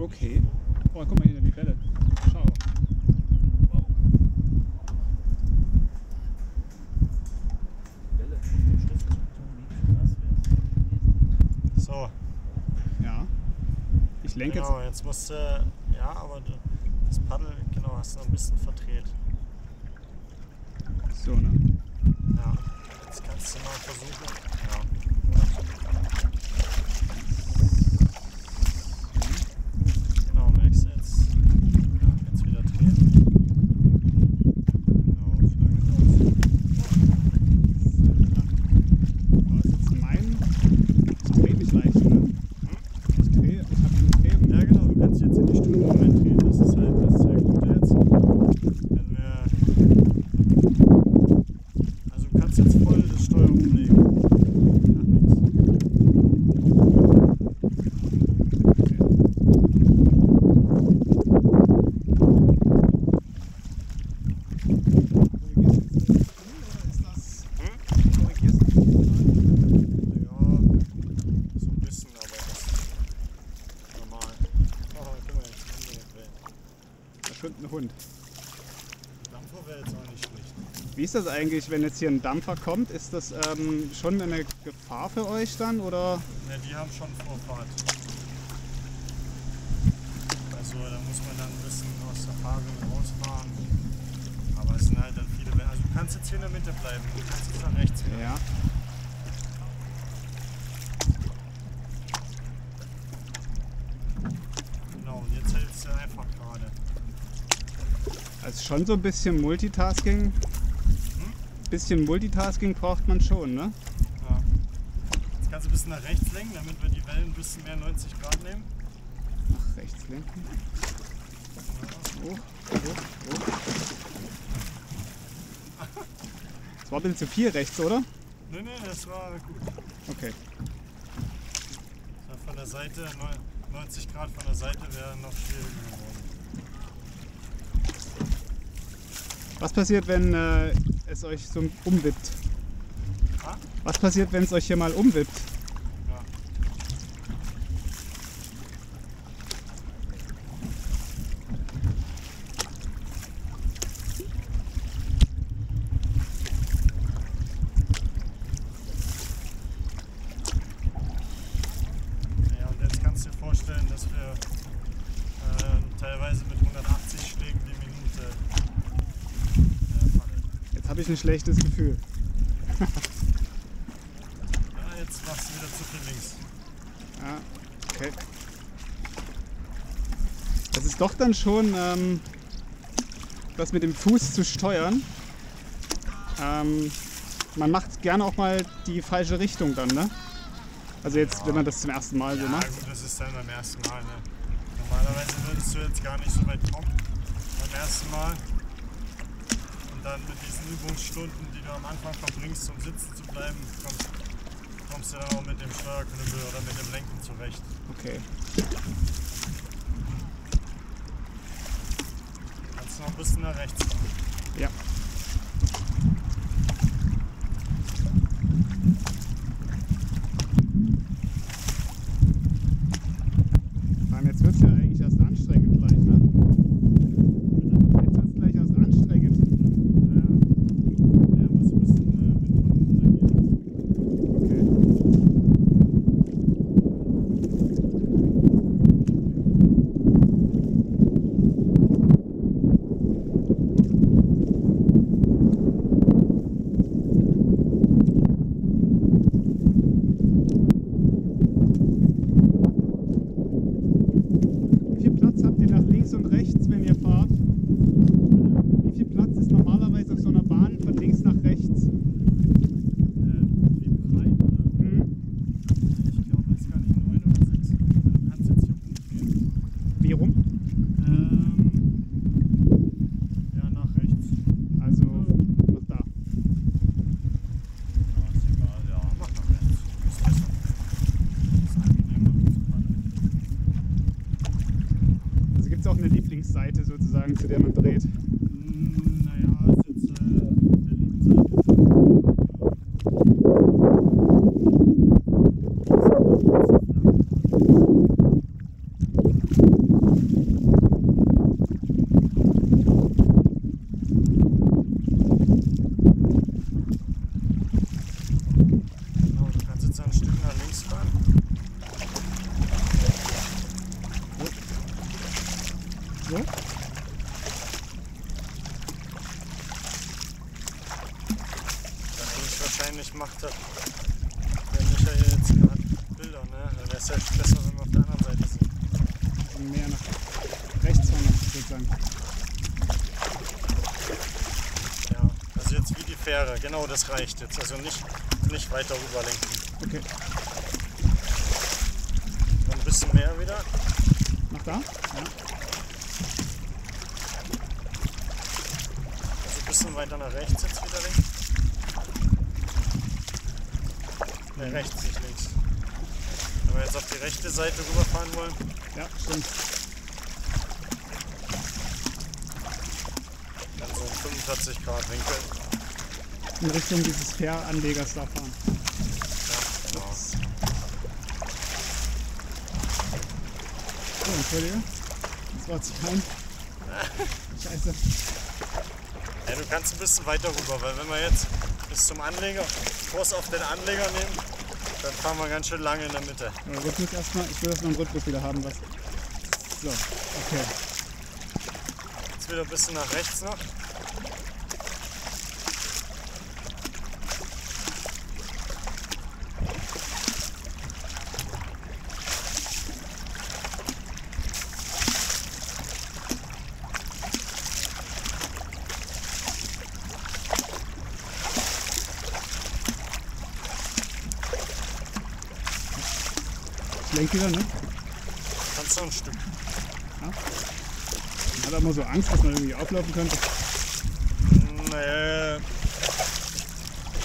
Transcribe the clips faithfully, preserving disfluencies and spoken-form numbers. Okay. Oh, guck mal hier, die Libelle. Schau. Wow. So. Ja. Ich lenke jetzt. Genau, jetzt musst du. Äh, ja, aber das Paddel, genau, hast du noch ein bisschen verdreht. So, ne? Ja. Jetzt kannst du mal versuchen. Wie ist das eigentlich, wenn jetzt hier ein Dampfer kommt? Ist das ähm, schon eine Gefahr für euch dann, oder? Ne, die haben schon Vorfahrt. Also da muss man dann ein bisschen aus der Fahrt rausfahren. Aber es sind halt dann viele. Also du kannst jetzt hier in der Mitte bleiben, du kannst jetzt nach rechts gehen. Ja. Genau, und jetzt hältst du einfach gerade. Also schon so ein bisschen Multitasking. Bisschen Multitasking braucht man schon, ne? Ja. Jetzt kannst du ein bisschen nach rechts lenken, damit wir die Wellen ein bisschen mehr neunzig Grad nehmen. Nach rechts lenken. Ja. Hoch, hoch, hoch. Das war ein bisschen zu viel rechts, oder? Ne, ne, das war gut. Okay. Von der Seite, neunzig Grad von der Seite wäre noch schwieriger geworden. Was passiert, wenn äh, es euch so umwippt? Ah? Was passiert, wenn es euch hier mal umwippt? Ja. Ja, und jetzt kannst du dir vorstellen, dass wir äh, teilweise mit hundertachtzig Schlägen die Minute. Habe ich ein schlechtes Gefühl. Ja, jetzt machst du wieder zu viel links. Ah, okay. Das ist doch dann schon, ähm, das mit dem Fuß zu steuern. Ähm, man macht gerne auch mal die falsche Richtung dann, ne? Also jetzt, ja. Wenn man das zum ersten Mal ja, so macht. Ja gut, das ist dann beim ersten Mal, ne? Normalerweise würdest du jetzt gar nicht so weit kommen beim ersten Mal. Dann mit diesen Übungsstunden, die du am Anfang verbringst, um sitzen zu bleiben, kommst, kommst du dann auch mit dem Steuerknüppel oder mit dem Lenken zurecht. Okay. Kannst du noch ein bisschen nach rechts fahren. Ja. Jetzt wird es ja eigentlich erst anstrengend gleich, ne? Seite sozusagen, zu der man dreht. Naja, es ist jetzt äh, der linken Seite. Ist, äh, So. Wahrscheinlich macht das der Michael jetzt gerade Bilder, ne? Dann wäre es ja besser, wenn wir auf der anderen Seite sind. Mehr nach rechts von uns, würde ich sagen. Ja, also jetzt wie die Fähre, genau das reicht jetzt. Also nicht, nicht weiter rüberlenken. Okay. Dann ein bisschen mehr wieder. Nach da? Ja. Also ein bisschen weiter nach rechts jetzt wieder links. Ne, rechts, nicht links. Wenn wir jetzt auf die rechte Seite rüberfahren wollen. Ja, stimmt. Dann so fünfundvierzig Grad Winkel. In Richtung dieses Fähranlegers da fahren. Ja, genau. Ups. So, Entschuldigung. Das war zu klein. Scheiße. Ja, du kannst ein bisschen weiter rüber, weil wenn wir jetzt bis zum Anleger, Kurs auf den Anleger nehmen, dann fahren wir ganz schön lange in der Mitte. Ja, Rhythmus erstmal, ich will das noch im Rhythmus wieder haben, was. So, okay. Jetzt wieder ein bisschen nach rechts noch. Lenk wieder, ne? Kannst du ein Stück. Ja. Man hat auch immer so Angst, dass man irgendwie auflaufen könnte. Naja,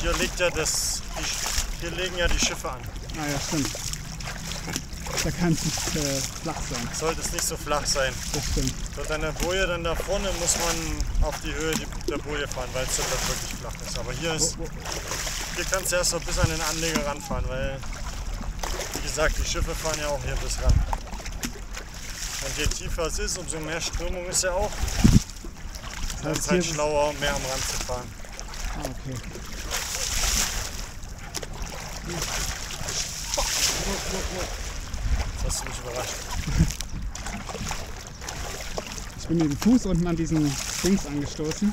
hier, liegt ja das, die, hier legen ja die Schiffe an. Ah ja, stimmt. Da kann es nicht äh, flach sein. Sollte es nicht so flach sein. Das stimmt. Dort an der Boje dann da vorne muss man auf die Höhe der Boje fahren, weil es dort wirklich flach ist. Aber hier, ist, wo, wo? hier kannst du erst noch bis an den Anleger ranfahren, weil... Wie gesagt, die Schiffe fahren ja auch hier bis ran. Und je tiefer es ist, umso mehr Strömung ist ja auch. Dann ist es halt schlauer, um mehr am Rand zu fahren. Ah, okay. Jetzt hast du mich überrascht. Ich bin mit dem Fuß unten an diesen Dings angestoßen.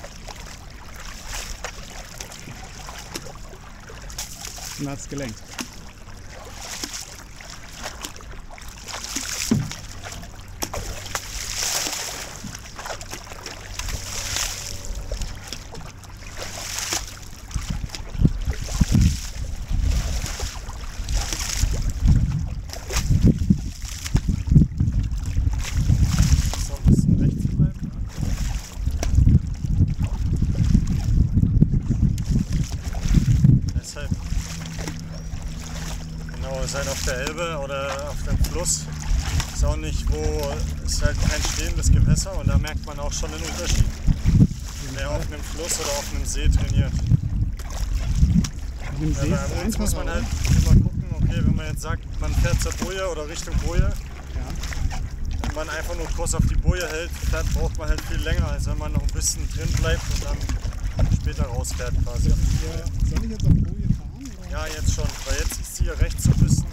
Und da hat es gelenkt. Seid auf der Elbe oder auf dem Fluss, ist auch nicht wo, ist halt kein stehendes Gewässer und da merkt man auch schon den Unterschied, wer auf einem Fluss oder auf einem See trainiert. Auf dem See ja, bei uns muss man halt immer gucken, okay, wenn man jetzt sagt, man fährt zur Boje oder Richtung Boje, ja. Wenn man einfach nur kurz auf die Boje hält, fährt, braucht man halt viel länger, als wenn man noch ein bisschen drin bleibt und dann später rausfährt quasi. Ja, soll ich jetzt auf Boje fahren? Oder? Ja, jetzt schon, weil jetzt hier rechts so ein bisschen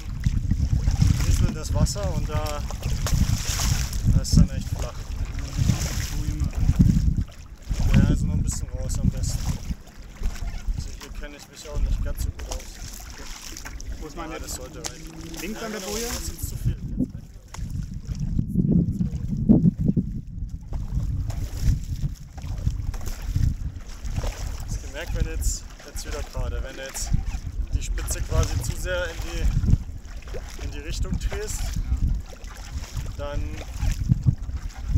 rieselt das Wasser und da, da ist dann echt flach. Ja, also noch ein bisschen raus am besten. Also hier kenne ich mich auch nicht ganz so gut aus. Muss man ja, das sollte reichen. Links an der Boje? Ja, das ist zu viel. Hast du gemerkt, wenn jetzt, jetzt wieder gerade, wenn jetzt die Spitze quasi zu sehr in die, in die Richtung drehst, dann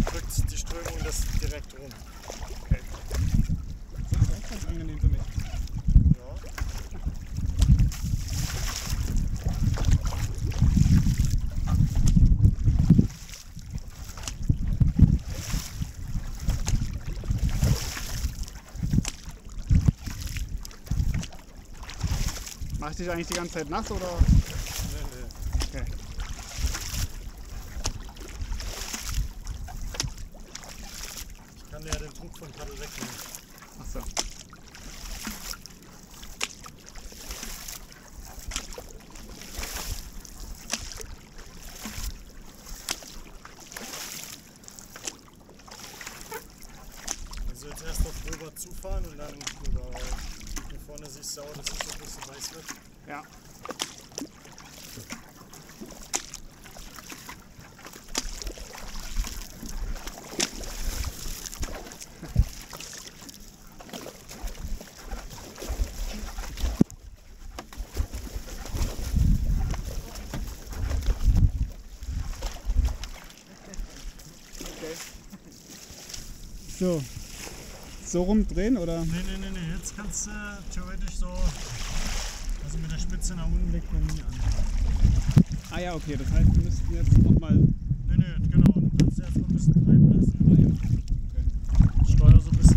drückt die Strömung das direkt rum. Okay. Das ist auch ganz angenehm für mich. Mach ich dich eigentlich die ganze Zeit nass oder? Nee, nee. Okay. Ich kann dir ja den Druck vom Kabel wegnehmen. Achso. zufahren und dann drüber raus. Hier vorne siehst du auch, dass es so ein bisschen weiß wird. Ja. So, so rumdrehen oder? Nee, nee, nee, nee, jetzt kannst du theoretisch so, also mit der Spitze nach unten legt man nie an. Ah ja, okay, das heißt, wir müssten jetzt nochmal... Nee, nee, genau, du kannst erst mal ein bisschen reinlassen. Ah ja, okay. Steuer so ein bisschen.